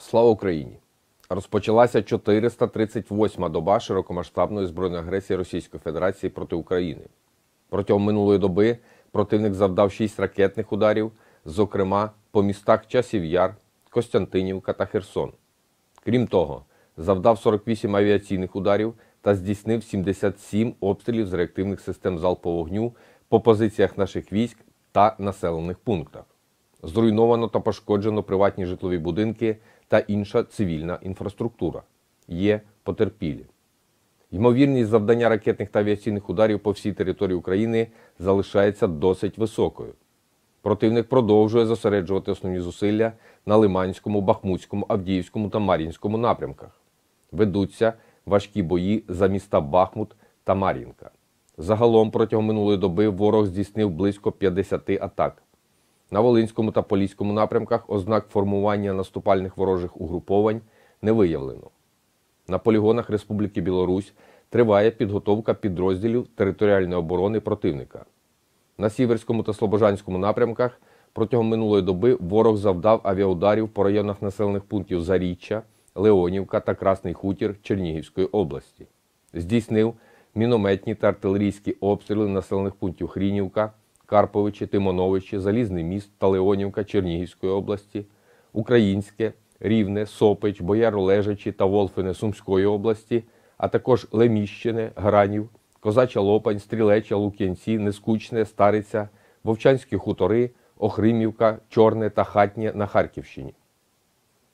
Слава Україні! Розпочалася 438-ма доба широкомасштабної збройної агресії Російської Федерації проти України. Протягом минулої доби противник завдав 6 ракетних ударів, зокрема по містах Часів Яр, Костянтинівка та Херсон. Крім того, завдав 48 авіаційних ударів та здійснив 77 обстрілів з реактивних систем залпового вогню по позиціях наших військ та населених пунктах. Зруйновано та пошкоджено приватні житлові будинки та інша цивільна інфраструктура. Є потерпілі. Ймовірність завдання ракетних та авіаційних ударів по всій території України залишається досить високою. Противник продовжує зосереджувати основні зусилля на Лиманському, Бахмутському, Авдіївському та Мар'їнському напрямках. Ведуться важкі бої за міста Бахмут та Мар'їнка. Загалом протягом минулої доби ворог здійснив близько 50 атак. На Волинському та Поліському напрямках ознак формування наступальних ворожих угруповань не виявлено. На полігонах Республіки Білорусь триває підготовка підрозділів територіальної оборони противника. На Сіверському та Слобожанському напрямках протягом минулої доби ворог завдав авіаударів по районах населених пунктів Заріччя, Леонівка та Красний Хутір Чернігівської області. Здійснив мінометні та артилерійські обстріли населених пунктів Хрінівка, Карповичі, Тимоновичі, Залізний Міст та Леонівка Чернігівської області, Українське, Рівне, Сопич, Бояро-Лежачі та Волфине Сумської області, а також Леміщине, Гранів, Козача Лопань, Стрілеча, Лук'янці, Нескучне, Стариця, Вовчанські хутори, Охримівка, Чорне та Хатнє на Харківщині.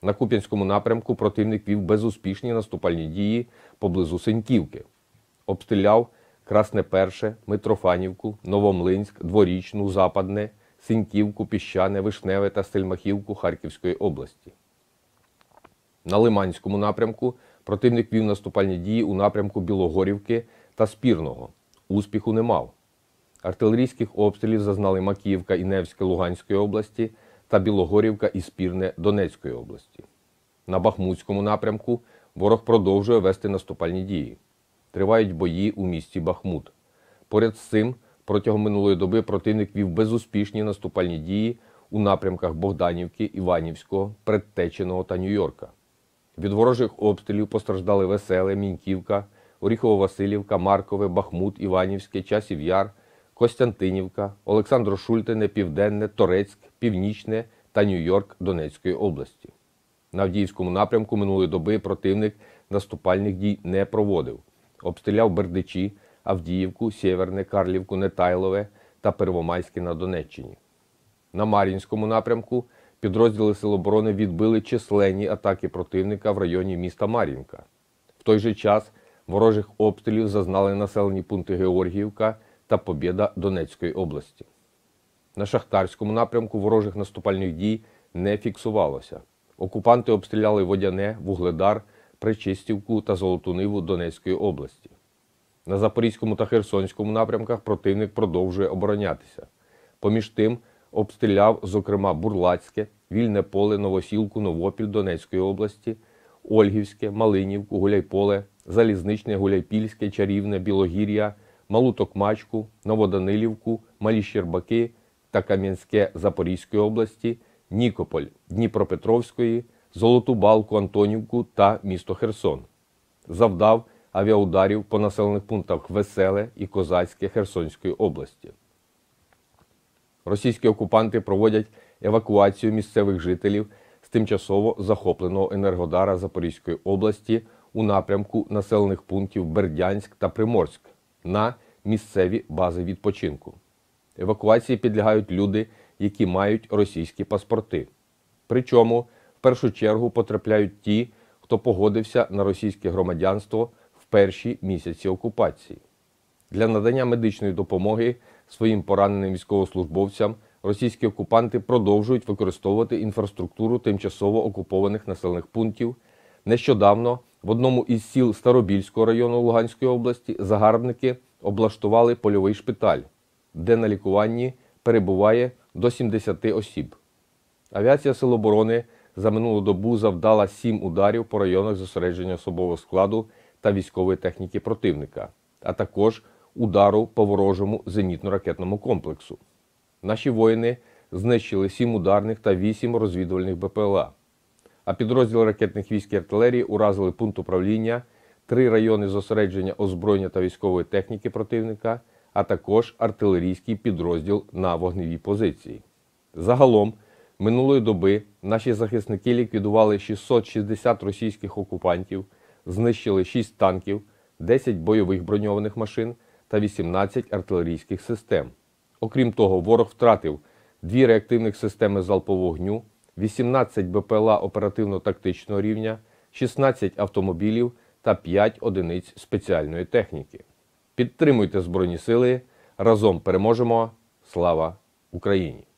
На Куп'янському напрямку противник вів безуспішні наступальні дії поблизу Синьківки. Обстріляв Красне Перше, Митрофанівку, Новомлинськ, Дворічну, Западне, Синьківку, Піщане, Вишневе та Стельмахівку Харківської області. На Лиманському напрямку противник вів наступальні дії у напрямку Білогорівки та Спірного. Успіху не мав. Артилерійських обстрілів зазнали Макіївка і Невське Луганської області та Білогорівка і Спірне Донецької області. На Бахмутському напрямку ворог продовжує вести наступальні дії. Тривають бої у місті Бахмут. Поряд з цим, протягом минулої доби противник вів безуспішні наступальні дії у напрямках Богданівки, Іванівського, Предтеченого та Нью-Йорка. Від ворожих обстрілів постраждали Веселе, Міньківка, Оріхово-Василівка, Маркове, Бахмут, Іванівське, Часів Яр, Костянтинівка, Олександро-Шультине, Південне, Торецьк, Північне та Нью-Йорк Донецької області. На Авдіївському напрямку минулої доби противник наступальних дій не проводив. Обстріляв Бердичі, Авдіївку, Сєверне, Карлівку, Нетайлове та Первомайське на Донеччині. На Мар'їнському напрямку підрозділи Сил оборони відбили численні атаки противника в районі міста Мар'їнка. В той же час ворожих обстрілів зазнали населені пункти Георгіївка та Побєда Донецької області. На Шахтарському напрямку ворожих наступальних дій не фіксувалося. Окупанти обстріляли Водяне, Вугледар, Причистівку та Золоту Ниву Донецької області. На Запорізькому та Херсонському напрямках противник продовжує оборонятися. Поміж тим, обстріляв, зокрема, Бурлацьке, Вільне Поле, Новосілку, Новопіль Донецької області, Ольгівське, Малинівку, Гуляйполе, Залізничне, Гуляйпільське, Чарівне, Білогір'я, Малу Токмачку, Новоданилівку, Малі Щербаки та Кам'янське Запорізької області, Нікополь Дніпропетровської, Золоту Балку, Антонівку та місто Херсон. Завдав авіаударів по населених пунктах Веселе і Козацьке Херсонської області. Російські окупанти проводять евакуацію місцевих жителів з тимчасово захопленого Енергодара Запорізької області у напрямку населених пунктів Бердянськ та Приморськ на місцеві бази відпочинку. Евакуації підлягають люди, які мають російські паспорти. Причому в першу чергу потрапляють ті, хто погодився на російське громадянство в перші місяці окупації. Для надання медичної допомоги своїм пораненим військовослужбовцям російські окупанти продовжують використовувати інфраструктуру тимчасово окупованих населених пунктів. Нещодавно в одному із сіл Старобільського району Луганської області загарбники облаштували польовий шпиталь, де на лікуванні перебуває до 70 осіб. Авіація Сил оборони за минулу добу завдала 7 ударів по районах зосередження особового складу та військової техніки противника, а також удару по ворожому зенітно-ракетному комплексу. Наші воїни знищили 7 ударних та 8 розвідувальних БПЛА. а підрозділи ракетних військ і артилерії уразили пункт управління, 3 райони зосередження озброєння та військової техніки противника, а також артилерійський підрозділ на вогневій позиції. Загалом, минулої доби наші захисники ліквідували 660 російських окупантів, знищили 6 танків, 10 бойових броньованих машин та 18 артилерійських систем. Окрім того, ворог втратив 2 реактивних системи залпового вогню, 18 БПЛА оперативно-тактичного рівня, 16 автомобілів та 5 одиниць спеціальної техніки. Підтримуйте Збройні Сили, разом переможемо! Слава Україні!